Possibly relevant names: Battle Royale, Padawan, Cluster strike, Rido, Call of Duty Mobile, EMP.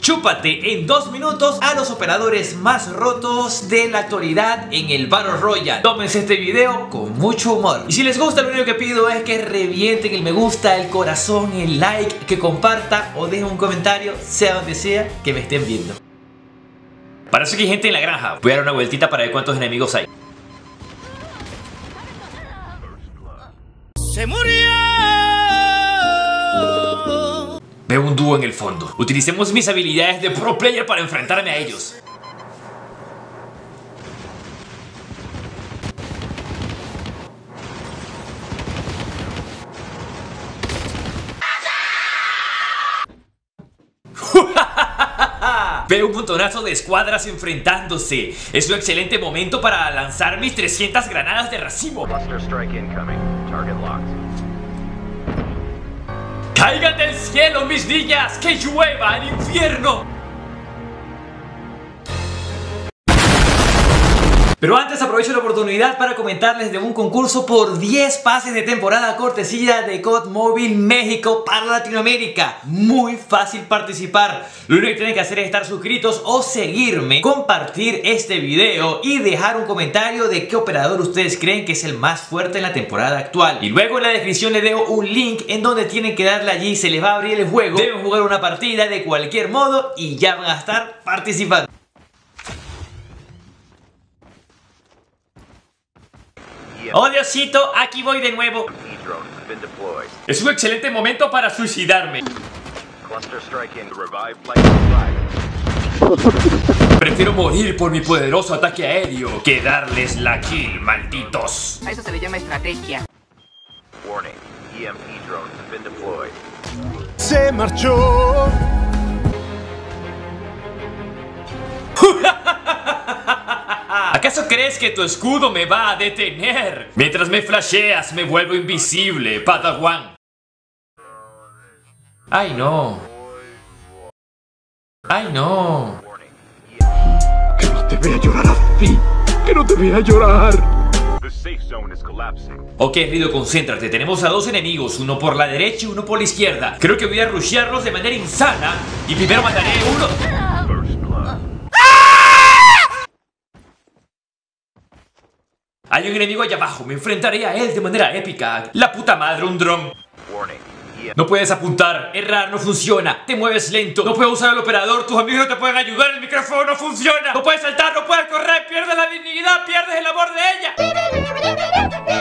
Chúpate en 2 minutos a los operadores más rotos de la actualidad en el Battle Royale. Tómense este video con mucho humor. Y si les gusta, lo único que pido es que revienten el me gusta, el corazón, el like, que comparta o dejen un comentario, sea donde sea que me estén viendo. Parece que hay gente en la granja. Voy a dar una vueltita para ver cuántos enemigos hay. ¡Se murió! Veo un dúo en el fondo. Utilicemos mis habilidades de pro player para enfrentarme a ellos. Veo un montonazo de escuadras enfrentándose. Es un excelente momento para lanzar mis 300 granadas de racimo. Cluster strike incoming. Target locked. ¡Caigan del cielo, mis niñas! ¡Que llueva el infierno! Pero antes aprovecho la oportunidad para comentarles de un concurso por 10 pases de temporada cortesía de COD Mobile México para Latinoamérica. Muy fácil participar. Lo único que tienen que hacer es estar suscritos o seguirme, compartir este video y dejar un comentario de qué operador ustedes creen que es el más fuerte en la temporada actual. Y luego en la descripción les dejo un link en donde tienen que darle allí, se les va a abrir el juego. Deben jugar una partida de cualquier modo y ya van a estar participando. ¡Oh, Diosito! Aquí voy de nuevo. Es un excelente momento para suicidarme. Prefiero morir por mi poderoso ataque aéreo que darles la kill, malditos. A eso se le llama estrategia. Warning. EMP drones have been deployed. Se marchó. ¿Acaso crees que tu escudo me va a detener? Mientras me flasheas, me vuelvo invisible, Padawan. ¡Ay, no! ¡Ay, no! ¡Que no te vea llorar así! ¡Que no te vea llorar! Ok, Rido, concéntrate. Tenemos a 2 enemigos, uno por la derecha y uno por la izquierda. Creo que voy a rushearlos de manera insana y primero mataré a uno. Hay un enemigo allá abajo, me enfrentaré a él de manera épica. La puta madre, un dron. No puedes apuntar, errar no funciona, te mueves lento. No puedes usar al operador, tus amigos no te pueden ayudar, el micrófono no funciona. No puedes saltar, no puedes correr, pierdes la dignidad, pierdes el amor de ella.